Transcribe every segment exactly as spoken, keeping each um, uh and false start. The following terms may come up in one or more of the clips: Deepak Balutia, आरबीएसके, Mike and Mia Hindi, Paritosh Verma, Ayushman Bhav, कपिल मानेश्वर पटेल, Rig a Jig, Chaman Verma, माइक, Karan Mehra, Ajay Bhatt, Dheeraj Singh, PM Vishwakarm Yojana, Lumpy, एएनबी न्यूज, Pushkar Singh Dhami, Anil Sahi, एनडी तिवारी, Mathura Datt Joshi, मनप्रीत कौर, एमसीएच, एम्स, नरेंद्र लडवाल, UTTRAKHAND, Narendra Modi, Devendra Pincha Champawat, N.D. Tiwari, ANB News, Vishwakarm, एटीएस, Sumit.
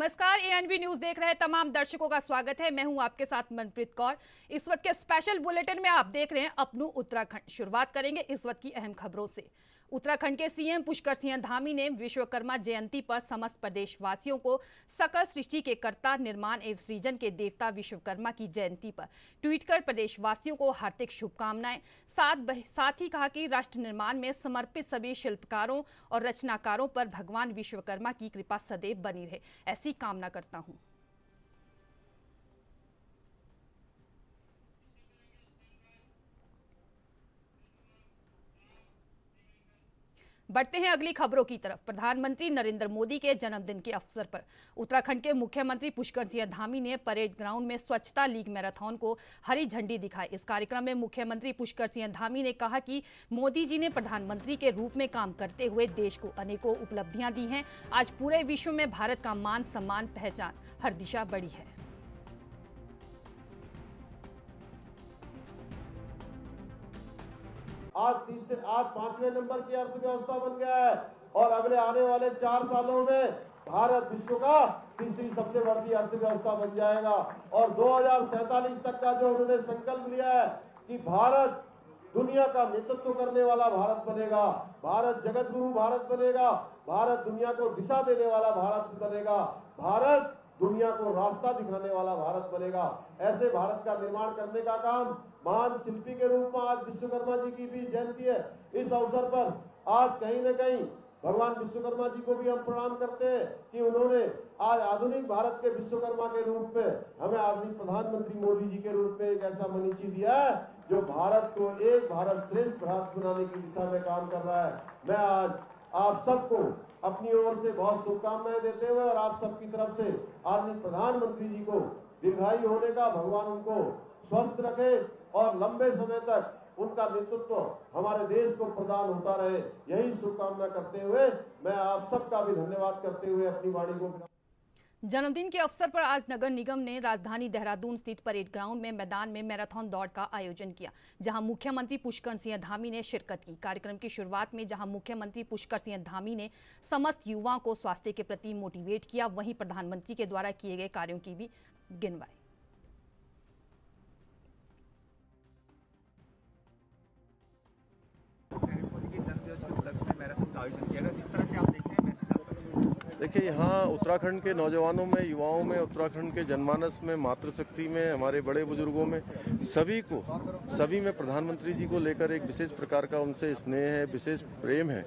नमस्कार, एएनबी न्यूज देख रहे तमाम दर्शकों का स्वागत है। मैं हूं आपके साथ मनप्रीत कौर। इस वक्त के स्पेशल बुलेटिन में आप देख रहे हैं अपनू उत्तराखंड। शुरुआत करेंगे इस वक्त की अहम खबरों से। उत्तराखंड के सीएम पुष्कर सिंह धामी ने विश्वकर्मा जयंती पर समस्त प्रदेशवासियों को सकल सृष्टि के कर्ता, निर्माण एवं सृजन के देवता विश्वकर्मा की जयंती पर ट्वीट कर प्रदेशवासियों को हार्दिक शुभकामनाएं। साथ साथ ही कहा कि राष्ट्र निर्माण में समर्पित सभी शिल्पकारों और रचनाकारों पर भगवान विश्वकर्मा की कृपा सदैव बनी रहे, ऐसी कामना करता हूं। बढ़ते हैं अगली खबरों की तरफ। प्रधानमंत्री नरेंद्र मोदी के जन्मदिन के अवसर पर उत्तराखंड के मुख्यमंत्री पुष्कर सिंह धामी ने परेड ग्राउंड में स्वच्छता लीग मैराथन को हरी झंडी दिखाई। इस कार्यक्रम में मुख्यमंत्री पुष्कर सिंह धामी ने कहा कि मोदी जी ने प्रधानमंत्री के रूप में काम करते हुए देश को अनेकों उपलब्धियां दी हैं। आज पूरे विश्व में भारत का मान सम्मान, पहचान हर दिशा बढ़ी है। आज तीसरे आज पांचवें नंबर की अर्थव्यवस्था बन गया है और अगले आने वाले चार सालों में भारत विश्व का तीसरी सबसे बड़ी अर्थव्यवस्था बन जाएगा। और दो हजार सैतालीस तक का जो उन्होंने संकल्प लिया है कि भारत दुनिया का नेतृत्व करने वाला भारत बनेगा, भारत जगत गुरु भारत बनेगा, भारत दुनिया को दिशा देने वाला भारत बनेगा, भारत दुनिया को रास्ता दिखाने वाला भारत बनेगा। ऐसे भारत का निर्माण करने का काम महान शिल्पी के रूप में आज विश्वकर्मा जी की भी जयंती है। इस अवसर पर आज कहीं न कहीं भगवान विश्वकर्मा जी को भी हम प्रणाम करते हैं कि उन्होंने आज आधुनिक भारत के विश्वकर्मा के रूप में हमें आधुनिक प्रधानमंत्री मोदी जी के रूप में एक ऐसा मनीषी दिया है जो भारत को एक भारत श्रेष्ठ भारत बनाने की दिशा में काम कर रहा है। मैं आज आप सबको अपनी ओर से बहुत शुभकामनाएं देते हुए और आप सबकी तरफ से आधुनिक प्रधानमंत्री जी को दीर्घायु होने का, भगवान उनको स्वस्थ रखे और लंबे समय तक उनका नेतृत्व हमारे देश को प्रदान होता रहे, यही शुभकामना करते हुए मैं आप सबका भी धन्यवाद करते हुए अपनी वाणी को। जन्मदिन के अवसर पर आज नगर निगम ने राजधानी देहरादून स्थित परेड ग्राउंड में मैदान में मैराथन दौड़ का आयोजन किया, जहां मुख्यमंत्री पुष्कर सिंह धामी ने शिरकत की। कार्यक्रम की शुरुआत में जहां मुख्यमंत्री पुष्कर सिंह धामी ने समस्त युवाओं को स्वास्थ्य के प्रति मोटिवेट किया, वहीं प्रधानमंत्री के द्वारा किए गए कार्यों की भी गिनवाई। देखिए, यहाँ उत्तराखंड के नौजवानों में, युवाओं में, उत्तराखंड के जनमानस में, मातृशक्ति में, हमारे बड़े बुजुर्गों में, सभी को सभी में प्रधानमंत्री जी को लेकर एक विशेष प्रकार का उनसे स्नेह है, विशेष प्रेम है,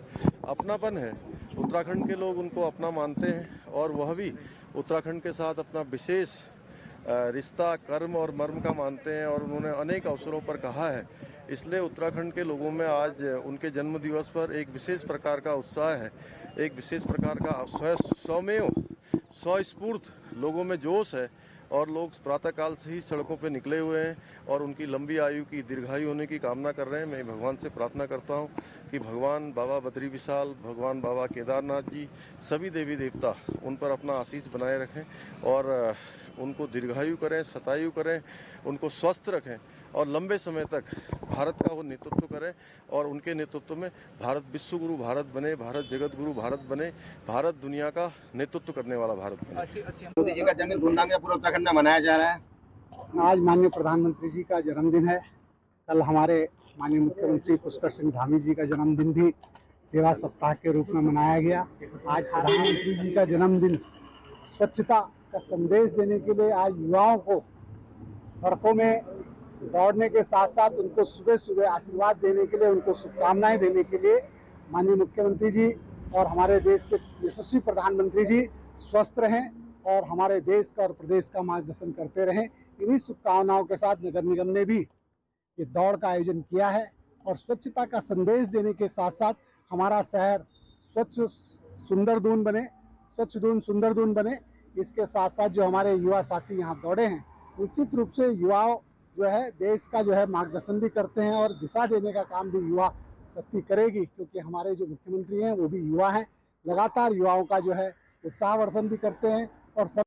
अपनापन है। उत्तराखंड के लोग उनको अपना मानते हैं और वह भी उत्तराखंड के साथ अपना विशेष रिश्ता कर्म और मर्म का मानते हैं और उन्होंने अनेक अवसरों पर कहा है। इसलिए उत्तराखंड के लोगों में आज उनके जन्म दिवस पर एक विशेष प्रकार का उत्साह है, एक विशेष प्रकार का स्वय स्वमेव स्वस्फूर्त लोगों में जोश है और लोग प्रातःकाल से ही सड़कों पर निकले हुए हैं और उनकी लंबी आयु की, दीर्घायु होने की कामना कर रहे हैं। मैं भगवान से प्रार्थना करता हूं कि भगवान बाबा बद्री विशाल, भगवान बाबा केदारनाथ जी, सभी देवी देवता उन पर अपना आशीष बनाए रखें और उनको दीर्घायु करें, शतायु करें, उनको स्वस्थ रखें और लंबे समय तक भारत का वो नेतृत्व करें और उनके नेतृत्व में भारत विश्व गुरु भारत बने, भारत जगत गुरु भारत बने, भारत दुनिया का नेतृत्व करने वाला भारत बने। मोदी जी का जन्मदिन धूमधाम से पूरा उत्तराखंड में मनाया जा रहा है। आज माननीय प्रधानमंत्री जी का जन्मदिन है, कल हमारे माननीय मुख्यमंत्री पुष्कर सिंह धामी जी का जन्मदिन भी सेवा सप्ताह के रूप में मनाया गया। आज प्रधानमंत्री जी का जन्मदिन, स्वच्छता का संदेश देने के लिए आज युवाओं को सड़कों में दौड़ने के साथ साथ उनको सुबह सुबह आशीर्वाद देने के लिए, उनको शुभकामनाएं देने के लिए माननीय मुख्यमंत्री जी और हमारे देश के यशस्वी प्रधानमंत्री जी स्वस्थ रहें और हमारे देश का और प्रदेश का मार्गदर्शन करते रहें। इन्हीं शुभकामनाओं के साथ नगर निगम ने भी ये दौड़ का आयोजन किया है और स्वच्छता का संदेश देने के साथ साथ हमारा शहर स्वच्छ सुंदर दून बने, स्वच्छ दून सुंदर दून बने। इसके साथ साथ जो हमारे युवा साथी यहाँ दौड़े हैं, निश्चित रूप से युवाओं जो है देश का जो है मार्गदर्शन भी करते हैं और दिशा देने का काम भी युवा शक्ति करेगी, क्योंकि हमारे जो मुख्यमंत्री हैं वो भी युवा हैं, लगातार युवाओं का जो है उत्साहवर्धन भी करते हैं और सब।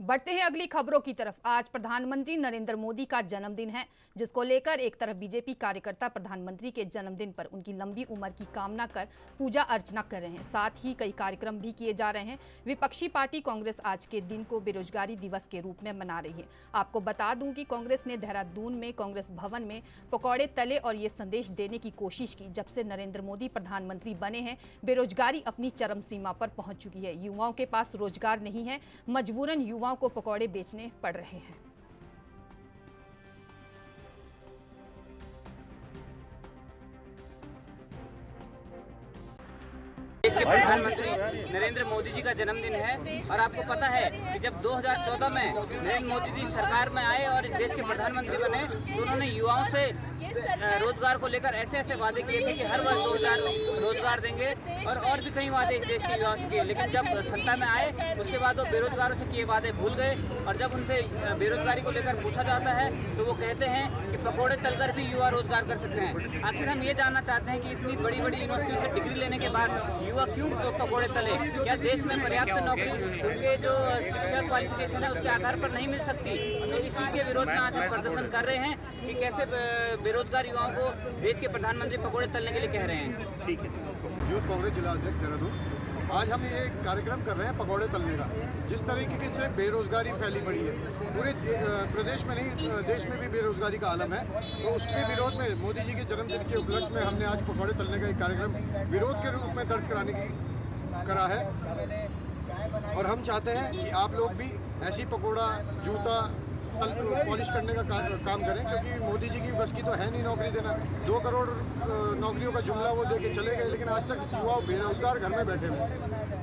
बढ़ते हैं अगली खबरों की तरफ। आज प्रधानमंत्री नरेंद्र मोदी का जन्मदिन है, जिसको लेकर एक तरफ बीजेपी कार्यकर्ता प्रधानमंत्री के जन्मदिन पर उनकी लंबी उम्र की कामना कर पूजा अर्चना कर रहे हैं, साथ ही कई कार्यक्रम भी किए जा रहे हैं। विपक्षी पार्टी कांग्रेस आज के दिन को बेरोजगारी दिवस के रूप में मना रही है। आपको बता दूं कि कांग्रेस ने देहरादून में कांग्रेस भवन में पकौड़े तले और ये संदेश देने की कोशिश की, जब से नरेंद्र मोदी प्रधानमंत्री बने हैं बेरोजगारी अपनी चरम सीमा पर पहुंच चुकी है, युवाओं के पास रोजगार नहीं है, मजबूरन युवा को पकौड़े बेचने पड़ रहे हैं। प्रधानमंत्री नरेंद्र मोदी जी का जन्मदिन है और आपको पता है कि जब दो हज़ार चौदह में नरेंद्र मोदी जी सरकार में आए और इस देश के प्रधानमंत्री बने तो उन्होंने युवाओं से रोजगार को लेकर ऐसे ऐसे वादे किए थे कि हर वर्ष दो हज़ार रोजगार देंगे और और भी कई वादे इस देश के युवाओं से किए, लेकिन जब सत्ता में आए उसके बाद वो बेरोजगारों से किए वादे भूल गए और जब उनसे बेरोजगारी को लेकर पूछा जाता है तो वो कहते हैं कि पकौड़े तलकर भी युवा रोजगार कर सकते हैं। आखिर हम ये जानना चाहते हैं कि इतनी बड़ी बड़ी यूनिवर्सिटियों से डिग्री लेने के बाद युवा क्यों पकौड़े तले? क्या देश में पर्याप्त नौकरी उनके जो शिक्षा क्वालिफिकेशन है उसके आधार पर नहीं मिल सकती? तो इसी के विरोध में आज हम प्रदर्शन कर रहे हैं कि कैसे बेरोजगार युवाओं को देश के प्रधानमंत्री पकौड़े तलने के लिए कह रहे हैं। ठीक है, यूथ कांग्रेस जिला अध्यक्ष देहरादून, आज हम ये कार्यक्रम कर रहे हैं पकौड़े तलने का। जिस तरीके से बेरोजगारी फैली पड़ी है पूरे प्रदेश में, नहीं देश में भी बेरोजगारी का आलम है, तो उसके विरोध में मोदी जी के जन्मदिन के उपलक्ष्य में हमने आज पकौड़े तलने का एक कार्यक्रम विरोध के रूप में दर्ज कराने की करा है और हम चाहते हैं कि आप लोग भी ऐसी पकौड़ा जूता पॉलिश करने का काम करें, क्योंकि मोदी जी की बस की तो है नहीं नौकरी देना। दो करोड़ नौकरियों का जुमला वो देके चले गए, लेकिन आज तक युवा बेरोजगार घर में बैठे हुए।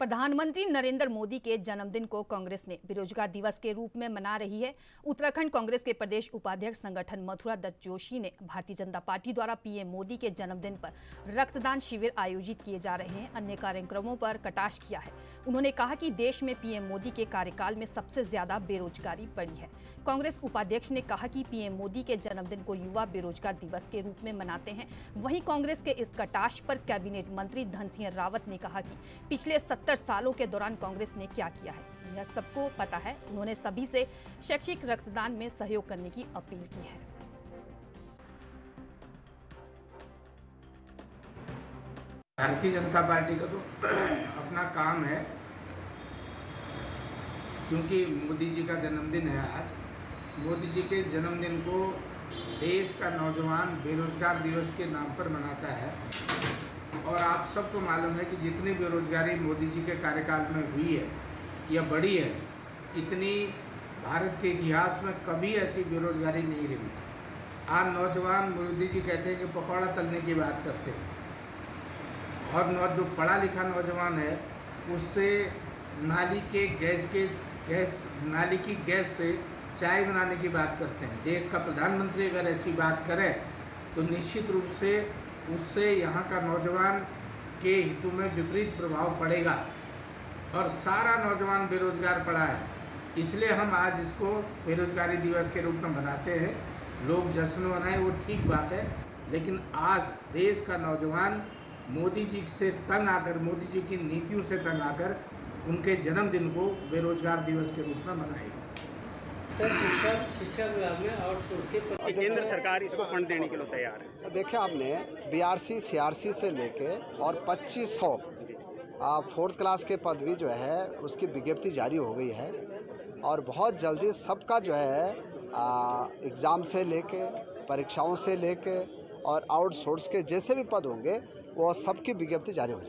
प्रधानमंत्री नरेंद्र मोदी के जन्मदिन को कांग्रेस ने बेरोजगार दिवस के रूप में मना रही है। उत्तराखंड कांग्रेस के प्रदेश उपाध्यक्ष संगठन मथुरा दत्त जोशी ने भारतीय जनता पार्टी द्वारा पीएम मोदी के जन्मदिन पर रक्तदान शिविर आयोजित किए जा रहे हैं, अन्य कार्यक्रमों पर कटाक्ष किया है। उन्होंने कहा कि देश में पीएम मोदी के कार्यकाल में सबसे ज्यादा बेरोजगारी बढ़ी है। कांग्रेस उपाध्यक्ष ने कहा कि पीएम मोदी के जन्मदिन को युवा बेरोजगार दिवस के रूप में मनाते हैं। वहीं कांग्रेस के इस कटाक्ष पर कैबिनेट मंत्री धन सिंह रावत ने कहा कि पिछले सत्तर सालों के दौरान कांग्रेस ने क्या किया है यह सबको पता है। उन्होंने सभी से शैक्षिक रक्तदान में सहयोग करने की अपील की है। भारतीय जनता पार्टी का तो अपना काम है, क्योंकि मोदी जी का जन्मदिन है आज। मोदी जी के जन्मदिन को देश का नौजवान बेरोजगार दिवस के नाम पर मनाता है और आप सबको मालूम है कि जितनी बेरोजगारी मोदी जी के कार्यकाल में हुई है या बढ़ी है, इतनी भारत के इतिहास में कभी ऐसी बेरोजगारी नहीं रही। आज नौजवान मोदी जी कहते हैं कि पकौड़ा तलने की बात करते हैं और नौ जो पढ़ा लिखा नौजवान है उससे नाली के गैस के गैस नाली की गैस से चाय बनाने की बात करते हैं। देश का प्रधानमंत्री अगर ऐसी बात करे तो निश्चित रूप से उससे यहाँ का नौजवान के हितों में विपरीत प्रभाव पड़ेगा और सारा नौजवान बेरोजगार पड़ा है। इसलिए हम आज इसको बेरोजगारी दिवस के रूप में मनाते हैं। लोग जश्न मनाएं वो ठीक बात है, लेकिन आज देश का नौजवान मोदी जी से तंग आकर, मोदी जी की नीतियों से तंग आकर उनके जन्मदिन को बेरोजगार दिवस के रूप में मनाएगा। सर, शिक्षा शिक्षा विभाग में आउटसोर्स के केंद्र सरकार इसको फंड देने के लिए तैयार है। देखिए, आपने बीआरसी सीआरसी से लेके और पच्चीस सौ फोर्थ क्लास के पद भी जो है उसकी विज्ञप्ति जारी हो गई है और बहुत जल्दी सबका जो है एग्ज़ाम से लेके परीक्षाओं से लेके और आउटसोर्स के जैसे भी पद होंगे वो सबकी विज्ञप्ति जारी हो जाएगी।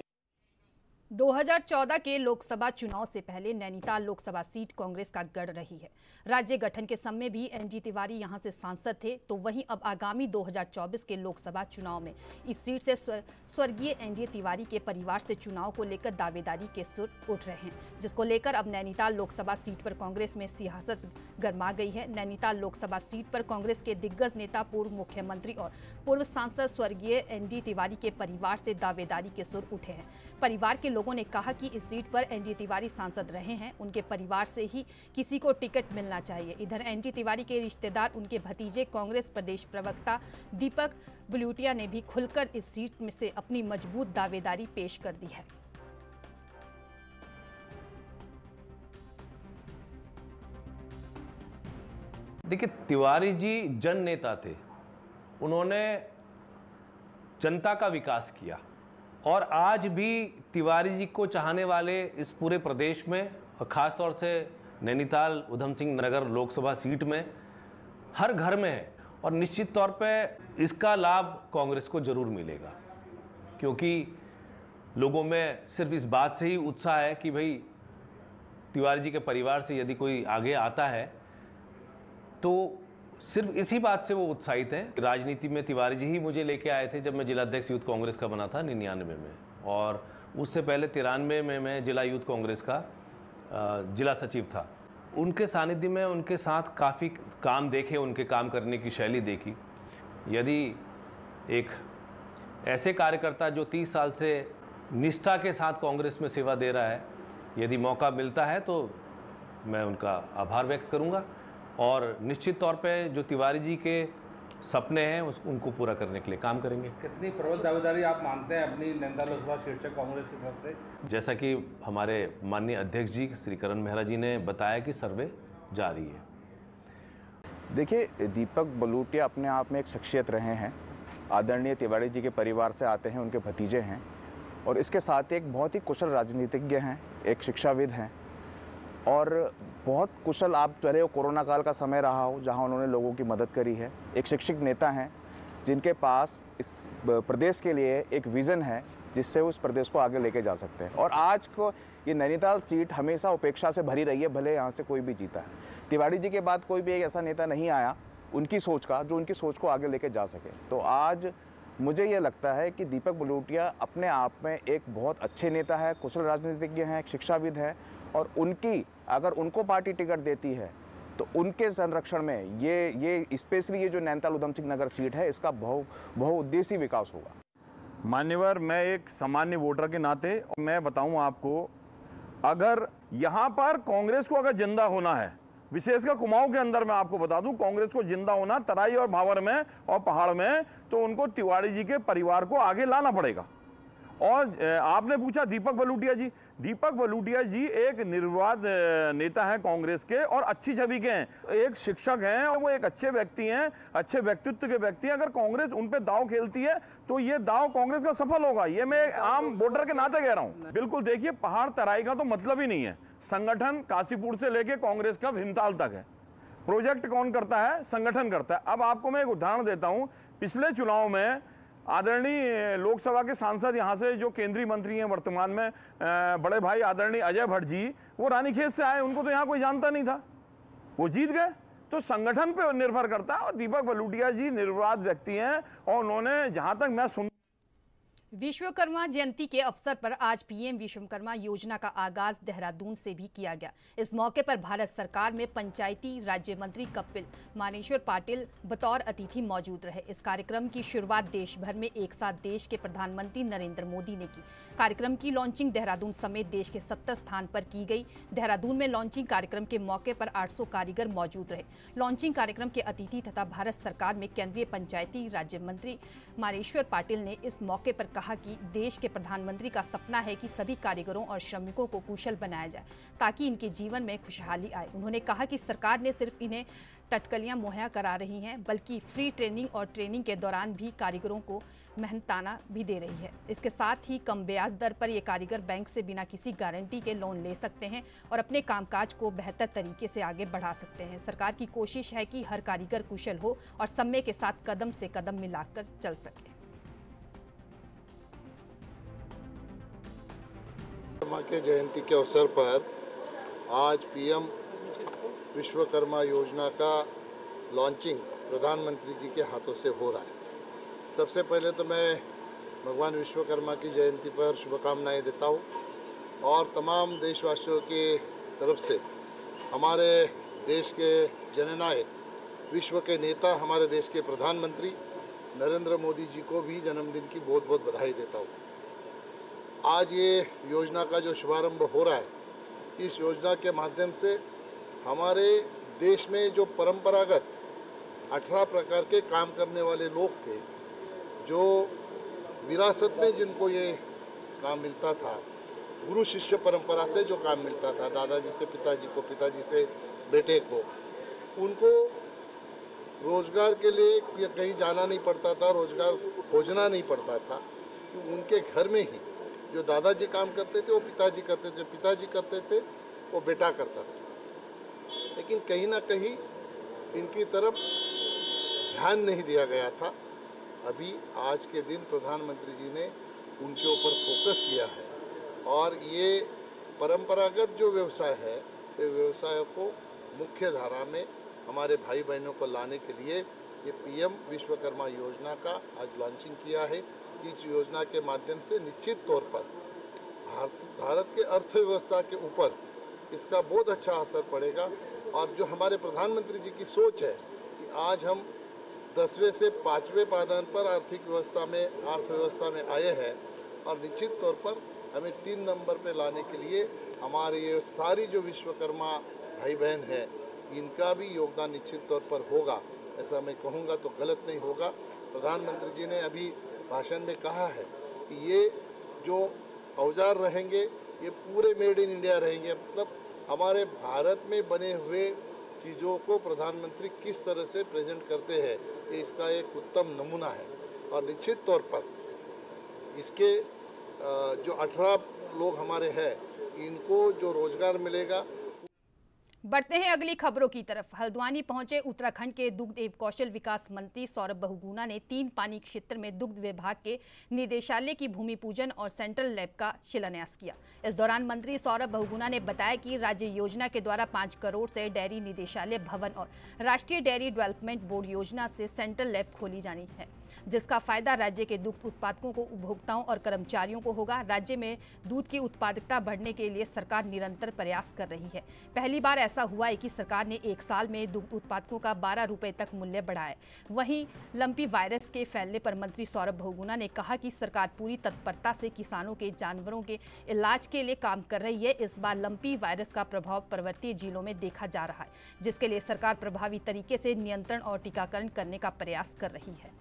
दो हज़ार चौदह के लोकसभा चुनाव से पहले नैनीताल लोकसभा सीट कांग्रेस का गढ़ रही है। राज्य गठन के समय भी एनडी तिवारी यहां से सांसद थे, तो वहीं अब आगामी दो हज़ार चौबीस के लोकसभा चुनाव में इस सीट से स्वर्गीय एनडी तिवारी के परिवार से चुनाव को लेकर दावेदारी के सुर उठ रहे हैं, जिसको लेकर अब नैनीताल लोकसभा सीट पर कांग्रेस में सियासत गरमा गई है। नैनीताल लोकसभा सीट पर कांग्रेस के दिग्गज नेता पूर्व मुख्यमंत्री और पूर्व सांसद स्वर्गीय एनडी तिवारी के परिवार से दावेदारी के सुर उठे हैं। परिवार के लोगों ने कहा कि इस सीट पर एनडी तिवारी सांसद रहे हैं, उनके परिवार से ही किसी को टिकट मिलना चाहिए। इधर एनडी तिवारी के रिश्तेदार उनके भतीजे कांग्रेस प्रदेश प्रवक्ता दीपक बलूटिया ने भी खुलकर इस सीट में से अपनी मजबूत दावेदारी पेश कर दी है। देखिए, तिवारी जी जन नेता थे, उन्होंने जनता का विकास किया और आज भी तिवारी जी को चाहने वाले इस पूरे प्रदेश में और ख़ासतौर से नैनीताल उधम सिंह नगर लोकसभा सीट में हर घर में है और निश्चित तौर पे इसका लाभ कांग्रेस को ज़रूर मिलेगा, क्योंकि लोगों में सिर्फ इस बात से ही उत्साह है कि भाई तिवारी जी के परिवार से यदि कोई आगे आता है तो सिर्फ इसी बात से वो उत्साहित हैं। राजनीति में तिवारी जी ही मुझे लेके आए थे जब मैं जिलाध्यक्ष यूथ कांग्रेस का बना था निन्यानवे में, और उससे पहले तिरानवे में मैं जिला यूथ कांग्रेस का जिला सचिव था। उनके सानिध्य में उनके साथ काफ़ी काम देखे, उनके काम करने की शैली देखी। यदि एक ऐसे कार्यकर्ता जो तीस साल से निष्ठा के साथ कांग्रेस में सेवा दे रहा है, यदि मौका मिलता है तो मैं उनका आभार व्यक्त करूंगा और निश्चित तौर पे जो तिवारी जी के सपने हैं उस उनको पूरा करने के लिए काम करेंगे। कितनी प्रबल दावेदारी आप मानते हैं अपनी नंदा लोकसभा सीट से कांग्रेस की तरफ से? जैसा कि हमारे माननीय अध्यक्ष जी श्री करण मेहरा जी ने बताया कि सर्वे जारी है। देखिए, दीपक बलूटिया अपने आप में एक शख्सियत रहे हैं, आदरणीय तिवारी जी के परिवार से आते हैं, उनके भतीजे हैं और इसके साथ ही एक बहुत ही कुशल राजनीतिज्ञ हैं, एक शिक्षाविद हैं और बहुत कुशल, आप चाहे वो कोरोना काल का समय रहा हो जहां उन्होंने लोगों की मदद करी है, एक शिक्षित नेता हैं जिनके पास इस प्रदेश के लिए एक विज़न है जिससे उस प्रदेश को आगे लेके जा सकते हैं। और आज को ये नैनीताल सीट हमेशा उपेक्षा से भरी रही है, भले यहाँ से कोई भी जीता है। तिवारी जी के बाद कोई भी एक ऐसा नेता नहीं आया उनकी सोच का, जो उनकी सोच को आगे लेके जा सके। तो आज मुझे ये लगता है कि दीपक बलूटिया अपने आप में एक बहुत अच्छे नेता है, कुशल राजनीतिज्ञ हैं, एक शिक्षाविद हैं और उनकी, अगर उनको पार्टी टिकट देती है तो उनके संरक्षण में ये ये स्पेशली ये जो नैनीताल उधम सिंह नगर सीट है इसका बहु बहुउद्देशीय विकास होगा। मान्यवर, मैं एक सामान्य वोटर के नाते मैं बताऊँ आपको, अगर यहाँ पर कांग्रेस को अगर जिंदा होना है, विशेषकर कुमाऊं के अंदर मैं आपको बता दूं, कांग्रेस को जिंदा होना तराई और भावर में और पहाड़ में, तो उनको तिवारी जी के परिवार को आगे लाना पड़ेगा। और आपने पूछा दीपक बलूटिया जी, दीपक बलूटिया जी एक निर्विवाद नेता हैं कांग्रेस के और अच्छी छवि के हैं, एक शिक्षक हैं और वो एक अच्छे व्यक्ति हैं, अच्छे व्यक्तित्व के व्यक्ति हैं। अगर कांग्रेस उन पे दाव खेलती है तो ये दाव कांग्रेस का सफल होगा, ये मैं आम वोटर के नाते कह रहा हूँ। बिल्कुल, देखिए, पहाड़ तराई का तो मतलब ही नहीं है। संगठन काशीपुर से लेके कांग्रेस का भीमताल तक है। प्रोजेक्ट कौन करता है? संगठन करता है। अब आपको मैं एक उदाहरण देता हूँ, पिछले चुनाव में आदरणीय लोकसभा के सांसद यहाँ से जो केंद्रीय मंत्री हैं वर्तमान में, बड़े भाई आदरणीय अजय भट्ट जी, वो रानीखेत से आए, उनको तो यहाँ कोई जानता नहीं था, वो जीत गए। तो संगठन पे निर्भर करता है और दीपक बलूटिया जी निर्विवाद व्यक्ति हैं और उन्होंने जहाँ तक मैं सुन। विश्वकर्मा जयंती के अवसर पर आज पीएम विश्वकर्मा योजना का आगाज देहरादून से भी किया गया। इस मौके पर भारत सरकार में पंचायती राज्य मंत्री कपिल मानेश्वर पटेल बतौर अतिथि मौजूद रहे। इस कार्यक्रम की शुरुआत देश भर में एक साथ देश के प्रधानमंत्री नरेंद्र मोदी ने की। कार्यक्रम की लॉन्चिंग देहरादून समेत देश के सत्तर स्थान पर की गई। देहरादून में लॉन्चिंग कार्यक्रम के मौके पर आठ सौ कारीगर मौजूद रहे। लॉन्चिंग कार्यक्रम के अतिथि तथा भारत सरकार में केंद्रीय पंचायती राज्य मंत्री मानेश्वर पटेल ने इस मौके पर कहा कि देश के प्रधानमंत्री का सपना है कि सभी कारीगरों और श्रमिकों को कुशल बनाया जाए ताकि इनके जीवन में खुशहाली आए। उन्होंने कहा कि सरकार ने सिर्फ इन्हें टटकलियां मुहैया करा रही हैं, बल्कि फ्री ट्रेनिंग और ट्रेनिंग के दौरान भी कारीगरों को मेहनताना भी दे रही है। इसके साथ ही कम ब्याज दर पर ये कारीगर बैंक से बिना किसी गारंटी के लोन ले सकते हैं और अपने कामकाज को बेहतर तरीके से आगे बढ़ा सकते हैं। सरकार की कोशिश है कि हर कारीगर कुशल हो और समय के साथ कदम से कदम मिलाकर चल सके। विश्वकर्मा के जयंती के अवसर पर आज पीएम विश्वकर्मा योजना का लॉन्चिंग प्रधानमंत्री जी के हाथों से हो रहा है। सबसे पहले तो मैं भगवान विश्वकर्मा की जयंती पर शुभकामनाएं देता हूं और तमाम देशवासियों की तरफ से हमारे देश के जननायक, विश्व के नेता, हमारे देश के प्रधानमंत्री नरेंद्र मोदी जी को भी जन्मदिन की बहुत बहुत बधाई देता हूं। आज ये योजना का जो शुभारंभ हो रहा है, इस योजना के माध्यम से हमारे देश में जो परंपरागत अठारह प्रकार के काम करने वाले लोग थे, जो विरासत में जिनको ये काम मिलता था, गुरु शिष्य परंपरा से जो काम मिलता था, दादाजी से पिताजी को, पिताजी से बेटे को, उनको रोज़गार के लिए कहीं जाना नहीं पड़ता था, रोज़गार खोजना नहीं पड़ता था, तो उनके घर में ही जो दादाजी काम करते थे वो पिताजी करते थे, पिताजी करते थे वो बेटा करता था। लेकिन कहीं ना कहीं इनकी तरफ ध्यान नहीं दिया गया था। अभी आज के दिन प्रधानमंत्री जी ने उनके ऊपर फोकस किया है और ये परंपरागत जो व्यवसाय है ये व्यवसाय को मुख्य धारा में हमारे भाई बहनों को लाने के लिए ये पीएम विश्वकर्मा योजना का आज लॉन्चिंग किया है। इस योजना के माध्यम से निश्चित तौर पर भारत भारत के अर्थव्यवस्था के ऊपर इसका बहुत अच्छा असर पड़ेगा। और जो हमारे प्रधानमंत्री जी की सोच है कि आज हम दसवें से पाँचवें पायदान पर आर्थिक व्यवस्था में अर्थव्यवस्था में आए हैं और निश्चित तौर पर हमें तीन नंबर पे लाने के लिए हमारे ये सारी जो विश्वकर्मा भाई बहन हैं इनका भी योगदान निश्चित तौर पर होगा, ऐसा मैं कहूँगा तो गलत नहीं होगा। प्रधानमंत्री जी ने अभी भाषण में कहा है कि ये जो औजार रहेंगे ये पूरे मेड इन इंडिया रहेंगे, मतलब हमारे भारत में बने हुए चीज़ों को प्रधानमंत्री किस तरह से प्रेजेंट करते हैं ये इसका एक उत्तम नमूना है। और निश्चित तौर पर इसके जो अठारह लोग हमारे हैं इनको जो रोजगार मिलेगा। बढ़ते हैं अगली खबरों की तरफ। हल्द्वानी पहुंचे उत्तराखंड के दुग्ध एवं कौशल विकास मंत्री सौरभ बहुगुणा ने तीन पानी क्षेत्र में दुग्ध विभाग के निदेशालय की भूमि पूजन और सेंट्रल लैब का शिलान्यास किया। इस दौरान मंत्री सौरभ बहुगुणा ने बताया कि राज्य योजना के द्वारा पाँच करोड़ से डेयरी निदेशालय भवन और राष्ट्रीय डेयरी डेवलपमेंट बोर्ड योजना से सेंट्रल लैब खोली जानी है, जिसका फायदा राज्य के दुग्ध उत्पादकों को, उपभोक्ताओं और कर्मचारियों को होगा। राज्य में दूध की उत्पादकता बढ़ने के लिए सरकार निरंतर प्रयास कर रही है। पहली बार ऐसा हुआ है कि सरकार ने एक साल में दुग्ध उत्पादकों का बारह रुपए तक मूल्य बढ़ाया। वहीं लंपी वायरस के फैलने पर मंत्री सौरभ बहुगुणा ने कहा कि सरकार पूरी तत्परता से किसानों के जानवरों के इलाज के लिए काम कर रही है। इस बार लंपी वायरस का प्रभाव पर्वतीय जिलों में देखा जा रहा है, जिसके लिए सरकार प्रभावी तरीके से नियंत्रण और टीकाकरण करने का प्रयास कर रही है।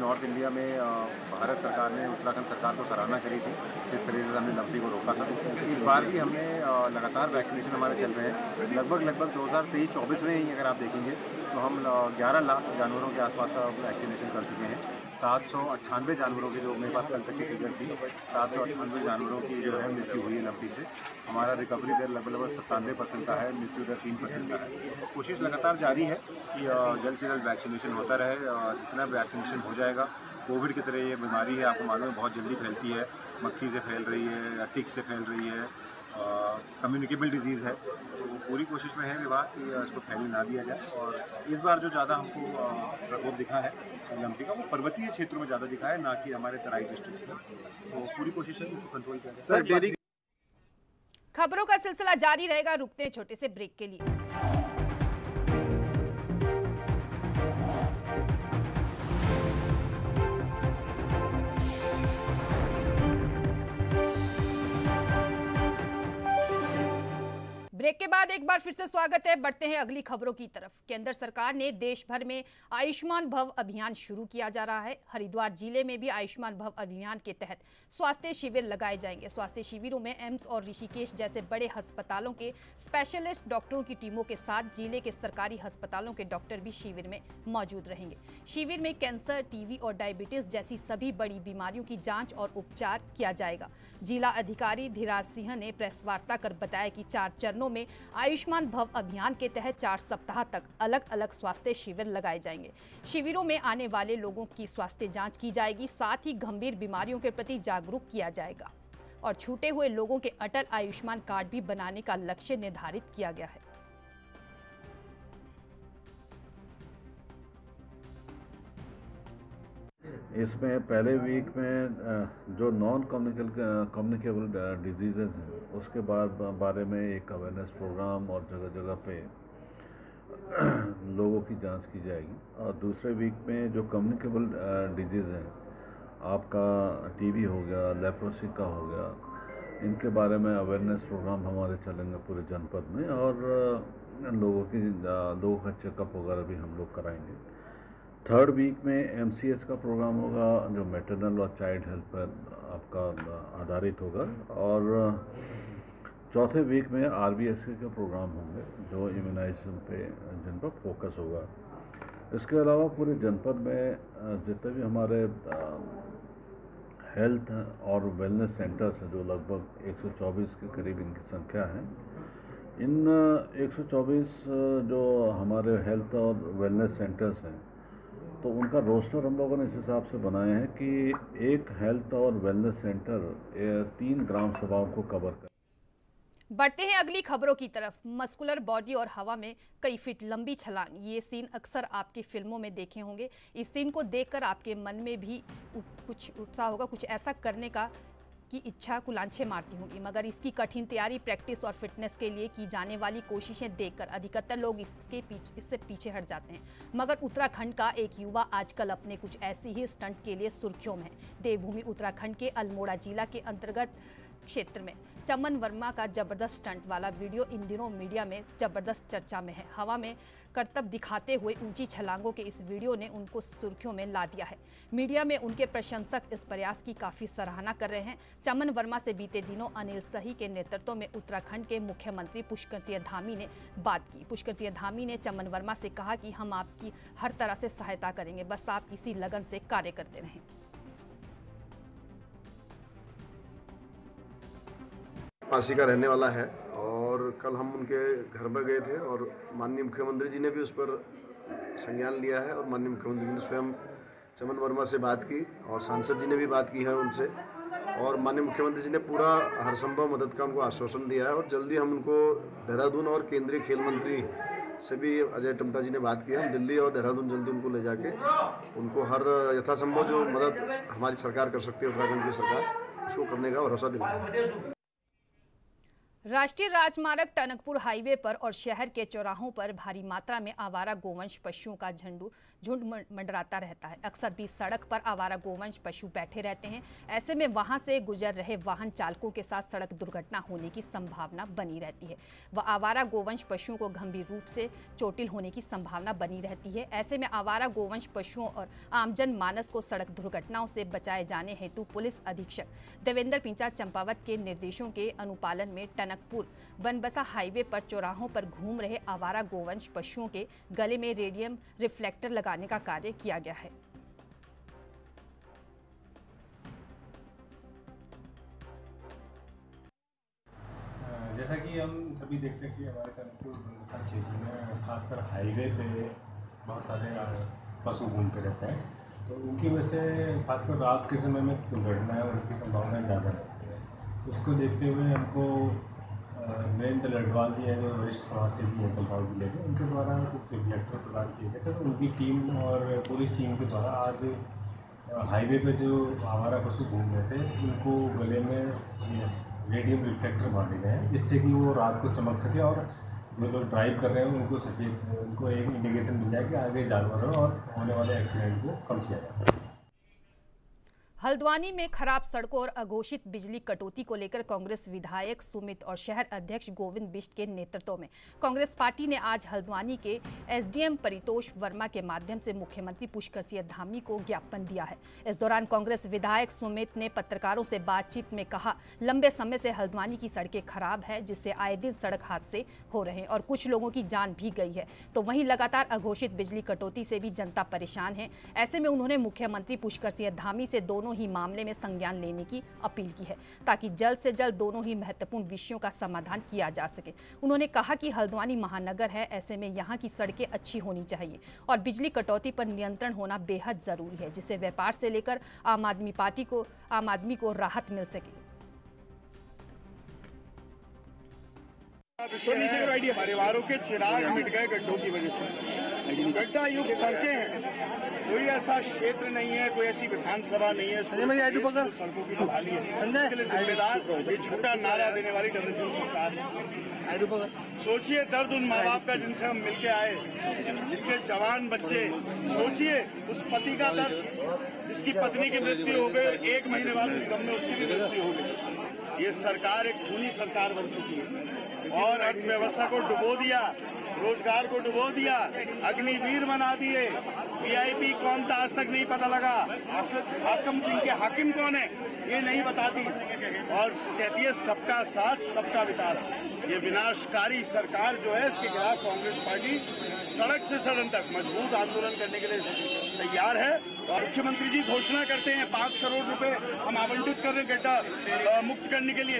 नॉर्थ इंडिया में भारत सरकार ने उत्तराखंड सरकार को सराहना करी थी जिस तरीके से हमने लंपी को रोका था। इस बार भी हमने लगातार वैक्सीनेशन हमारे चल रहे हैं, लगभग लगभग दो हज़ार तेईस चौबीस में ही अगर आप देखेंगे तो हम ग्यारह लाख जानवरों के आसपास का वैक्सीनेशन कर चुके हैं। सात सौ अट्ठानवे जानवरों की जो मेरे पास कल तक की फिगर थी, सात सौ अट्ठानवे जानवरों की जो है मृत्यु हुई है लंपी से। हमारा रिकवरी दर लगभग लगभग सत्तानवे परसेंट का है, मृत्यु दर तीन परसेंट का है। कोशिश लगातार जारी है कि जल्द से जल्द वैक्सीनेशन होता रहे, जितना वैक्सीनेशन हो जाएगा। कोविड की तरह ये बीमारी है, आपको मालूम है, बहुत जल्दी फैलती है, मक्खी से फैल रही है, टिक से फैल रही है, कम्युनिकेबल डिजीज़ है। तो पूरी कोशिश में है विभाग कि इसको फैलने ना दिया जाए। और इस बार जो ज़्यादा हमको प्रकोप दिखा है लंपी का वो पर्वतीय क्षेत्रों में ज़्यादा दिखा है, ना कि हमारे तराई डिस्ट्रिक्ट में। तो पूरी कोशिश है इसको कंट्रोल किया जाए। खबरों का सिलसिला जारी रहेगा, रुकते हैं छोटे से ब्रेक के लिए। ब्रेक के बाद एक बार फिर से स्वागत है। बढ़ते हैं अगली खबरों की तरफ। केंद्र सरकार ने देश भर में आयुष्मान भव अभियान शुरू किया जा रहा है। हरिद्वार जिले में भी आयुष्मान भव अभियान के तहत स्वास्थ्य शिविर लगाए जाएंगे। स्वास्थ्य शिविरों में एम्स और ऋषिकेश जैसे बड़े अस्पतालों के स्पेशलिस्ट डॉक्टरों की टीमों के साथ जिले के सरकारी अस्पतालों के डॉक्टर भी शिविर में मौजूद रहेंगे। शिविर में कैंसर, टीबी और डायबिटीज जैसी सभी बड़ी बीमारियों की जाँच और उपचार किया जाएगा। जिला अधिकारी धीराज सिंह ने प्रेस वार्ता कर बताया कि चार चरणों में आयुष्मान भव अभियान के तहत चार सप्ताह तक अलग अलग स्वास्थ्य शिविर लगाए जाएंगे। शिविरों में आने वाले लोगों की स्वास्थ्य जांच की जाएगी, साथ ही गंभीर बीमारियों के प्रति जागरूक किया जाएगा और छूटे हुए लोगों के अटल आयुष्मान कार्ड भी बनाने का लक्ष्य निर्धारित किया गया है। इसमें पहले वीक में जो नॉन कम्युनिकेबल डिजीज़ेज़ हैं उसके बारे में एक अवेयरनेस प्रोग्राम और जगह जगह पे लोगों की जांच की जाएगी। और दूसरे वीक में जो कम्युनिकेबल डिजीज़ हैं, आपका टीबी हो गया, लेप्रोसी का हो गया, इनके बारे में अवेयरनेस प्रोग्राम हमारे चलेंगे पूरे जनपद में और लोगों की लोगों का चेकअप वगैरह भी हम लोग कराएंगे। थर्ड वीक में एमसीएच का प्रोग्राम होगा जो मैटरनल और चाइल्ड हेल्थ पर आपका आधारित होगा। और चौथे वीक में आरबीएसके के प्रोग्राम होंगे जो इम्यूनाइजेशन पे जिन पर फोकस होगा। इसके अलावा पूरे जनपद में जितने भी हमारे हेल्थ और वेलनेस सेंटर्स हैं जो लगभग एक सौ चौबीस के करीब इनकी संख्या है, इन एक सौ चौबीस जो हमारे हेल्थ और वेलनेस सेंटर्स हैं तो उनका रोस्टर हम लोगों ने इस हिसाब से बनाए हैं कि एक हेल्थ और वेलनेस सेंटर तीन ग्राम सभाओं को कवर कर। बढ़ते हैं अगली खबरों की तरफ। मस्कुलर बॉडी और हवा में कई फीट लंबी छलांग, ये सीन अक्सर आपकी फिल्मों में देखे होंगे। इस सीन को देखकर आपके मन में भी कुछ उत्साह होगा, कुछ ऐसा करने का की इच्छा कुलांछे मारती होंगी, मगर इसकी कठिन तैयारी, प्रैक्टिस और फिटनेस के लिए की जाने वाली कोशिशें देखकर अधिकतर लोग इसके पीछे इससे पीछे हट जाते हैं। मगर उत्तराखंड का एक युवा आजकल अपने कुछ ऐसी ही स्टंट के लिए सुर्खियों में है। देवभूमि उत्तराखंड के अल्मोड़ा जिला के अंतर्गत क्षेत्र में चमन वर्मा का जबरदस्त स्टंट वाला वीडियो इन दिनों मीडिया में जबरदस्त चर्चा में है। हवा में करतब दिखाते हुए ऊंची छलांगों के इस वीडियो ने उनको सुर्खियों में ला दिया है। मीडिया में उनके प्रशंसक इस प्रयास की काफ़ी सराहना कर रहे हैं। चमन वर्मा से बीते दिनों अनिल सही के नेतृत्व में उत्तराखंड के मुख्यमंत्री पुष्कर सिंह धामी ने बात की। पुष्कर सिंह धामी ने चमन वर्मा से कहा कि हम आपकी हर तरह से सहायता करेंगे, बस आप इसी लगन से कार्य करते रहें। पासी का रहने वाला है और कल हम उनके घर में गए थे और माननीय मुख्यमंत्री जी ने भी उस पर संज्ञान लिया है और माननीय मुख्यमंत्री जी ने स्वयं चमन वर्मा से बात की और सांसद जी ने भी बात की है उनसे और माननीय मुख्यमंत्री जी ने पूरा हर संभव मदद का उनको आश्वासन दिया है और जल्दी हम उनको देहरादून और केंद्रीय खेल मंत्री से भी अजय टमटा जी ने बात की, हम दिल्ली और देहरादून जल्दी उनको ले जाके उनको हर यथासंभव जो मदद हमारी सरकार कर सकती है, उत्तराखंड की सरकार, उसको करने का भरोसा दिलाया। राष्ट्रीय राजमार्ग टनकपुर हाईवे पर और शहर के चौराहों पर भारी मात्रा में आवारा गोवंश पशुओं का झंडू झुंड मंडराता रहता है। अक्सर बीच सड़क पर आवारा गोवंश पशु बैठे रहते हैं, ऐसे में वहां से गुजर रहे वाहन चालकों के साथ सड़क दुर्घटना होने की संभावना बनी रहती है व आवारा गोवंश पशुओं को गंभीर रूप से चोटिल होने की संभावना बनी रहती है। ऐसे में आवारा गोवंश पशुओं और आमजन मानस को सड़क दुर्घटनाओं से बचाए जाने हेतु पुलिस अधीक्षक देवेंद्र पिंचा चंपावत के निर्देशों के अनुपालन में टनक टनकपुर बनबसा हाईवे पर चौराहों पर घूम रहे आवारा गोवंश पशुओं के गले में रेडियम रिफ्लेक्टर लगाने का कार्य किया गया है। जैसा कि हम सभी देखते हैं कि हमारे टनकपुर बनबसा क्षेत्र में खासकर हाईवे पे बहुत सारे पशु घूमते रहते हैं, तो उनकी वजह से खासकर रात के समय में दुर्घटनाएं और उनकी संभावना ज़्यादा रहती है। उसको देखते हुए हमको नरेंद्र लडवाल जी है जो वरिष्ठ समाजसेवी है चंपावत जिले के, उनके द्वारा कुछ रिफ्लेक्टर प्रदान किए गए थे, तो उनकी टीम और पुलिस टीम के द्वारा आज हाईवे पे जो आवारा पशु घूम रहे थे उनको गले में रेडियम रिफ्लेक्टर बांटे गए हैं, जिससे कि वो रात को चमक सके और जो लोग ड्राइव कर रहे हैं उनको सचेत, उनको एक इंडिकेशन मिल जाए कि आगे जानवरों और होने वाले एक्सीडेंट को कम किया जा सके। हल्द्वानी में खराब सड़कों और अघोषित बिजली कटौती को लेकर कांग्रेस विधायक सुमित और शहर अध्यक्ष गोविंद बिष्ट के नेतृत्व में कांग्रेस पार्टी ने आज हल्द्वानी के एसडीएम परितोष वर्मा के माध्यम से मुख्यमंत्री पुष्कर सिंह धामी को ज्ञापन दिया है। इस दौरान कांग्रेस विधायक सुमित ने पत्रकारों से बातचीत में कहा, लंबे समय से हल्द्वानी की सड़कें खराब है जिससे आए दिन सड़क हादसे हो रहे हैं और कुछ लोगों की जान भी गई है, तो वहीं लगातार अघोषित बिजली कटौती से भी जनता परेशान है। ऐसे में उन्होंने मुख्यमंत्री पुष्कर सिंह धामी से दोनों ही मामले में संज्ञान लेने की अपील की है ताकि जल्द से जल्द दोनों ही महत्वपूर्ण विषयों का समाधान किया जा सके। उन्होंने कहा कि हल्द्वानी महानगर है, ऐसे में यहाँ की सड़कें अच्छी होनी चाहिए और बिजली कटौती पर नियंत्रण होना बेहद जरूरी है, जिससे व्यापार से लेकर आम आदमी पार्टी को आम आदमी को राहत मिल सके। परिवारों के चिराग मिट गए गड्ढों की वजह से, गड्ढा युक्त सड़कें हैं, कोई ऐसा क्षेत्र नहीं है, कोई ऐसी विधानसभा नहीं है सड़कों की बहाली है, इसके लिए जिम्मेदार ये छोटा नारा देने वाली डब्ल्यू सरकार है। सोचिए दर्द उन माँ बाप का जिनसे हम मिलके आए, जिनके जवान बच्चे, सोचिए उस पति का दर्द जिसकी पत्नी की मृत्यु हो गई, एक महीने बाद उस गम में उसकी भी मृत्यु हो गई। ये सरकार एक खूनी सरकार बन चुकी है और अर्थव्यवस्था को डुबो दिया, रोजगार को डुबो दिया, अग्निवीर बना दिए, वीआईपी कौन था आज तक नहीं पता लगा, हाकिम सिंह के हाकिम कौन है ये नहीं बताती, और कहती है सबका साथ सबका विकास। ये विनाशकारी सरकार जो है इसके खिलाफ कांग्रेस पार्टी सड़क से सदन तक मजबूत आंदोलन करने के लिए तैयार है। और मुख्यमंत्री जी घोषणा करते हैं पाँच करोड़ रुपए हम आवंटित कर रहे गड्ढा मुक्त करने के लिए,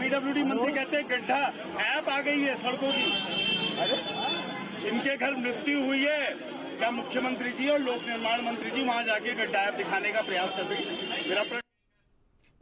पीडब्ल्यूडी मंत्री कहते हैं गड्ढा ऐप आ गई है सड़कों की। अरे जिनके घर मृत्यु हुई है क्या मुख्यमंत्री जी और लोक निर्माण मंत्री जी वहां जाके गड्ढा ऐप दिखाने का प्रयास कर रहे हैं? मेरा प्र...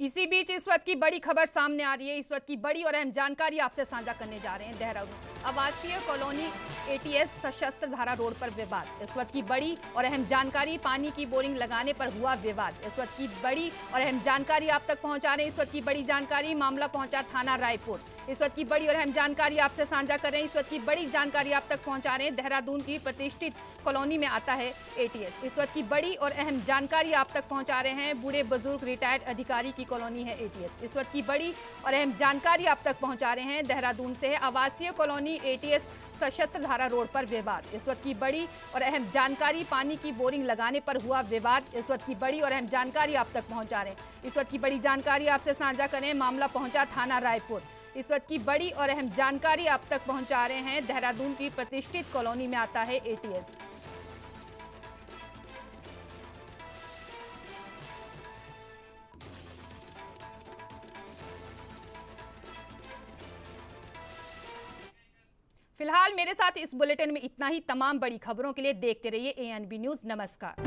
इसी बीच इस वक्त की बड़ी खबर सामने आ रही है, इस वक्त की बड़ी और अहम जानकारी आपसे साझा करने जा रहे हैं। देहरादून आवासीय कॉलोनी एटीएस सशस्त्र धारा रोड पर विवाद, इस वक्त की बड़ी और अहम जानकारी। पानी की बोरिंग लगाने पर हुआ विवाद, इस वक्त की बड़ी और अहम जानकारी आप तक पहुंचा रहे हैं। इस वक्त की बड़ी जानकारी, मामला पहुंचा थाना रायपुर। इस वक्त की बड़ी और अहम जानकारी आपसे साझा कर रहे हैं, इस वक्त की बड़ी जानकारी आप तक पहुंचा रहे हैं। देहरादून की प्रतिष्ठित कॉलोनी में आता है एटीएस। इस वक्त की बड़ी और अहम जानकारी आप तक पहुंचा रहे हैं। बूढ़े बुजुर्ग रिटायर्ड अधिकारी की कॉलोनी है एटीएस। इस वक्त की बड़ी और अहम जानकारी आप तक पहुंचा रहे हैं। देहरादून से है आवासीय कॉलोनी एटीएस सशस्त्र धारा रोड पर विवाद, इस वक्त की बड़ी और अहम जानकारी। पानी की बोरिंग लगाने पर हुआ विवाद, इस वक्त की बड़ी और अहम जानकारी आप तक पहुंचा रहे हैं। इस वक्त की बड़ी जानकारी आपसे साझा करें, मामला पहुंचा थाना रायपुर। इस वक्त की बड़ी और अहम जानकारी आप तक पहुंचा रहे हैं। देहरादून की प्रतिष्ठित कॉलोनी में आता है एटीएस। फिलहाल मेरे साथ इस बुलेटिन में इतना ही। तमाम बड़ी खबरों के लिए देखते रहिए एएनबी न्यूज़। नमस्कार।